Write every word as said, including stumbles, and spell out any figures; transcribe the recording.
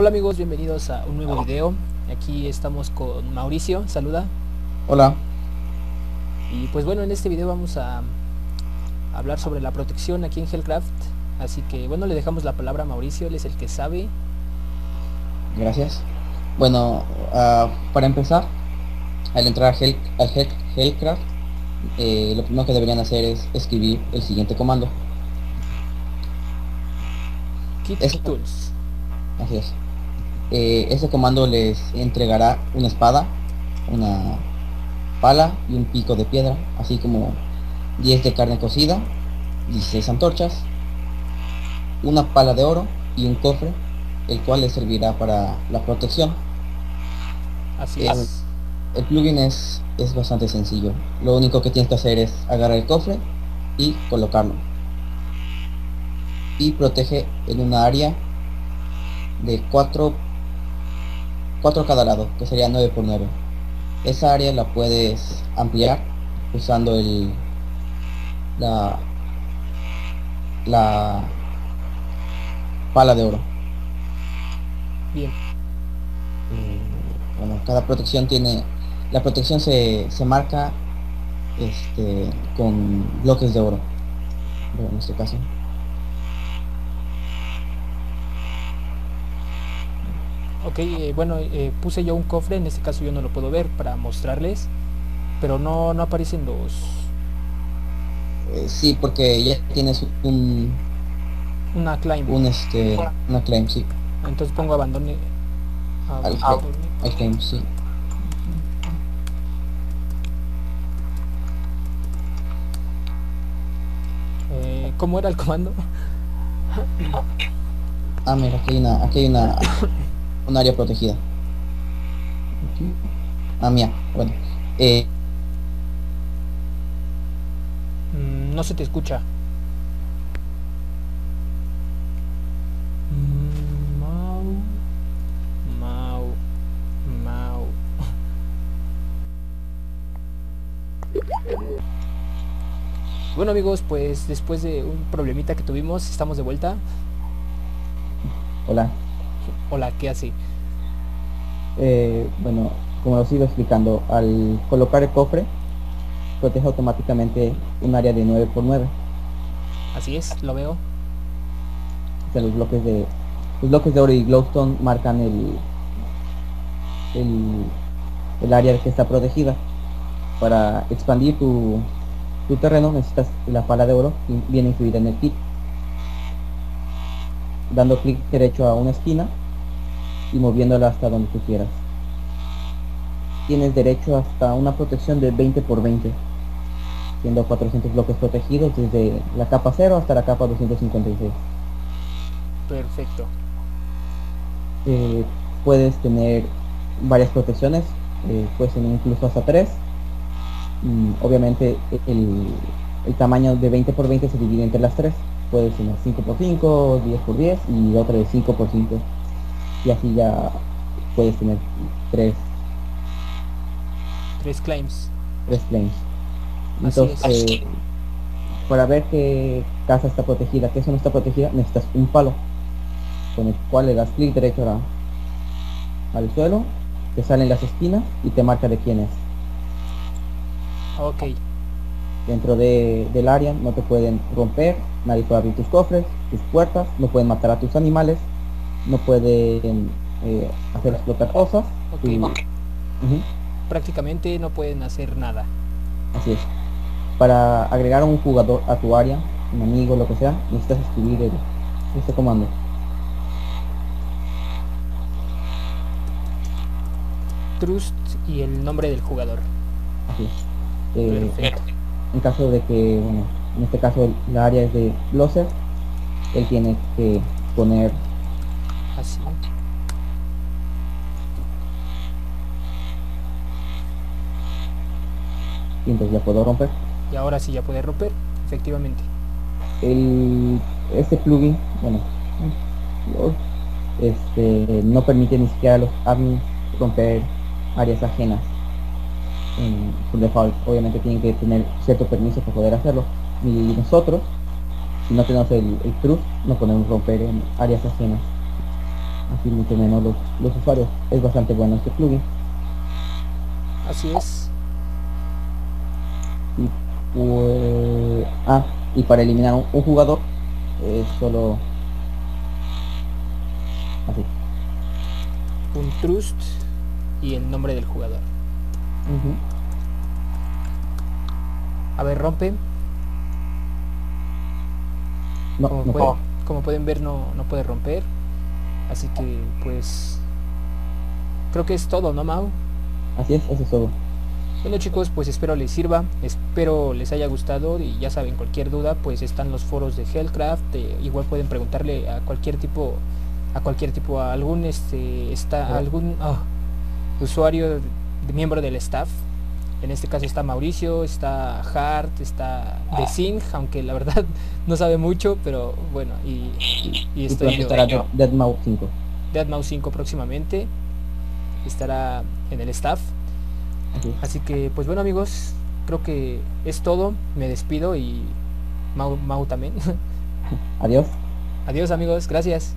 Hola amigos, bienvenidos a un nuevo video. Aquí estamos con Mauricio, saluda. Hola. Y pues bueno, en este video vamos a hablar sobre la protección aquí en Hellcraft. Así que bueno, le dejamos la palabra a Mauricio, él es el que sabe. Gracias. Bueno, uh, para empezar, al entrar a Hell, al Hell, Hellcraft, eh, lo primero que deberían hacer es escribir el siguiente comando. Kit Tools. Así es. Eh, ese comando les entregará una espada, una pala y un pico de piedra, así como diez de carne cocida, dieciséis antorchas, una pala de oro y un cofre, el cual les servirá para la protección. Así es. es. El plugin es, es bastante sencillo. Lo único que tienes que hacer es agarrar el cofre y colocarlo. Y protege en una área de cuatro cada lado, que sería nueve por nueve. Esa área la puedes ampliar usando el la la pala de oro. Bien. Bueno, cada protección tiene la protección se, se marca este con bloques de oro, en este caso. Ok, eh, bueno, eh, puse yo un cofre, en este caso yo no lo puedo ver para mostrarles, pero no, no aparecen los... Eh, sí, porque ya tienes un... Una claim. Un este... Una claim, sí. Entonces pongo abandone... Abandone. Al, abandone. Al claim, sí. Eh, ¿Cómo era el comando? Ah, mira, aquí hay una... Aquí hay una... un área protegida. Ah, mía. Bueno, eh. no se te escucha. Mau, mau, mau. Bueno amigos, pues después de un problemita que tuvimos, estamos de vuelta. Hola. Hola, ¿qué hace? Eh, bueno, como os iba explicando, al colocar el cofre, protege automáticamente un área de nueve por nueve. Así es, lo veo. O sea, los bloques de los bloques de oro y glowstone marcan el, el, el área que está protegida. Para expandir tu, tu terreno necesitas la pala de oro, y viene incluida en el kit. Dando clic derecho a una esquina y moviéndola hasta donde tú quieras. Tienes derecho hasta una protección de veinte por veinte, siendo cuatrocientos bloques protegidos desde la capa cero hasta la capa doscientos cincuenta y seis. Perfecto. Eh, puedes tener varias protecciones, eh, puedes tener incluso hasta tres. Mm, obviamente el, el tamaño de veinte por veinte se divide entre las tres. Puedes tener cinco por cinco, diez por diez y otra de cinco por cinco, y así ya puedes tener tres claims. Entonces, eh, para ver que casa está protegida, que eso no está protegida, necesitas un palo con el cual le das clic derecho a, al suelo, te salen las esquinas y te marca de quién es. Ok. Dentro de, del área no te pueden romper, nadie puede abrir tus cofres, tus puertas, no pueden matar a tus animales, no pueden eh, hacer explotar cosas. Okay. Y, okay. Uh-huh. Prácticamente no pueden hacer nada. Así es. Para agregar un jugador a tu área, un amigo, lo que sea, necesitas escribir el, este comando. Trust y el nombre del jugador. Así es. Eh, Perfecto. En caso de que, bueno, en este caso la área es de Bloser, él tiene que poner así. Y entonces ya puedo romper. Y ahora sí ya puede romper, efectivamente. El, este plugin, bueno, este no permite ni siquiera a los admins romper áreas ajenas. Por default, obviamente tienen que tener cierto permiso para poder hacerlo, y nosotros, si no tenemos el, el trust, no podemos romper en áreas ajenas. así mucho menos los, los usuarios. Es bastante bueno este plugin. Así es. Y pues... Ah, y para eliminar un, un jugador, eh, solo... así. Un trust y el nombre del jugador. Uh-huh. A ver, rompe. No, como, no puede, como pueden ver, no, no puede romper. Así que pues creo que es todo, ¿no, Mau? Así es, eso es todo. Bueno, chicos, pues espero les sirva, espero les haya gustado. Y ya saben, cualquier duda, pues están los foros de Hellcraft, eh, igual pueden preguntarle a cualquier tipo, a cualquier tipo, a algún este está sí. algún oh, usuario de, miembro del staff. En este caso está Mauricio, está Hart, está The Sing, aunque la verdad no sabe mucho, pero bueno, y, y, y estoy yo. Deadmau cinco. Deadmau cinco próximamente estará en el staff. Okay. Así que pues bueno, amigos, creo que es todo. Me despido y Mau, Mau también. Adiós. Adiós, amigos, gracias.